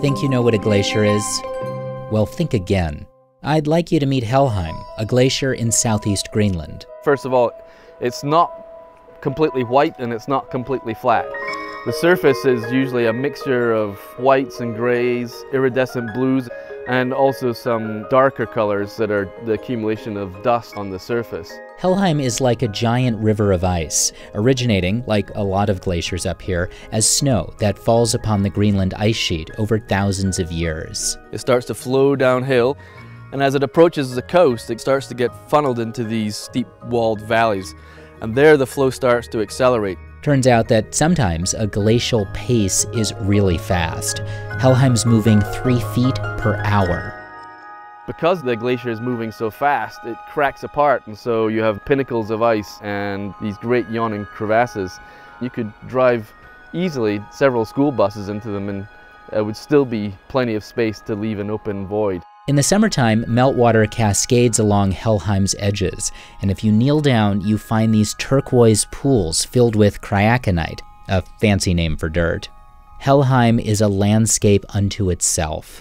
Think you know what a glacier is? Well, think again. I'd like you to meet Helheim, a glacier in southeast Greenland. First of all, it's not completely white and it's not completely flat. The surface is usually a mixture of whites and grays, iridescent blues, and also some darker colors that are the accumulation of dust on the surface. Helheim is like a giant river of ice, originating, like a lot of glaciers up here, as snow that falls upon the Greenland ice sheet over thousands of years. It starts to flow downhill, and as it approaches the coast, it starts to get funneled into these steep-walled valleys, and there the flow starts to accelerate. Turns out that sometimes a glacial pace is really fast. Helheim's moving 3 feet per hour. Because the glacier is moving so fast, it cracks apart, and so you have pinnacles of ice and these great yawning crevasses. You could drive easily several school buses into them, and there would still be plenty of space to leave an open void. In the summertime, meltwater cascades along Helheim's edges, and if you kneel down, you find these turquoise pools filled with kryakonite, a fancy name for dirt. Helheim is a landscape unto itself.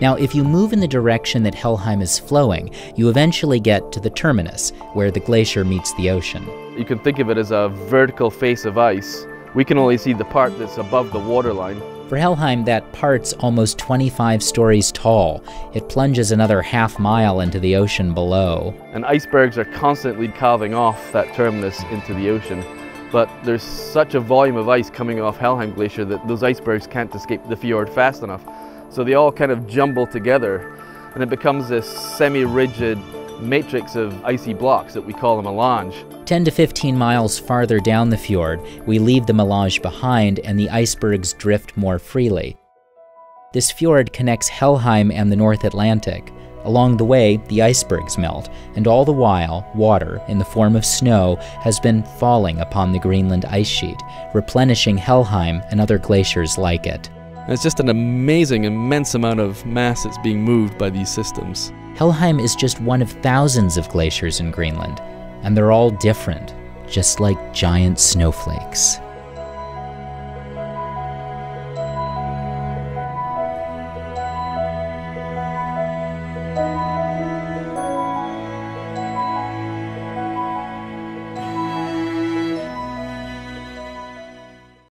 Now, if you move in the direction that Helheim is flowing, you eventually get to the terminus, where the glacier meets the ocean. You can think of it as a vertical face of ice. We can only see the part that's above the waterline. For Helheim, that part's almost 25 stories tall. It plunges another half-mile into the ocean below. And icebergs are constantly calving off that terminus into the ocean. But there's such a volume of ice coming off Helheim Glacier that those icebergs can't escape the fjord fast enough. So they all kind of jumble together, and it becomes this semi-rigid matrix of icy blocks that we call a melange. 10 to 15 miles farther down the fjord, we leave the melange behind and the icebergs drift more freely. This fjord connects Helheim and the North Atlantic. Along the way, the icebergs melt, and all the while, water, in the form of snow, has been falling upon the Greenland ice sheet, replenishing Helheim and other glaciers like it. It's just an amazing, immense amount of mass that's being moved by these systems. Helheim is just one of thousands of glaciers in Greenland. And they're all different, just like giant snowflakes.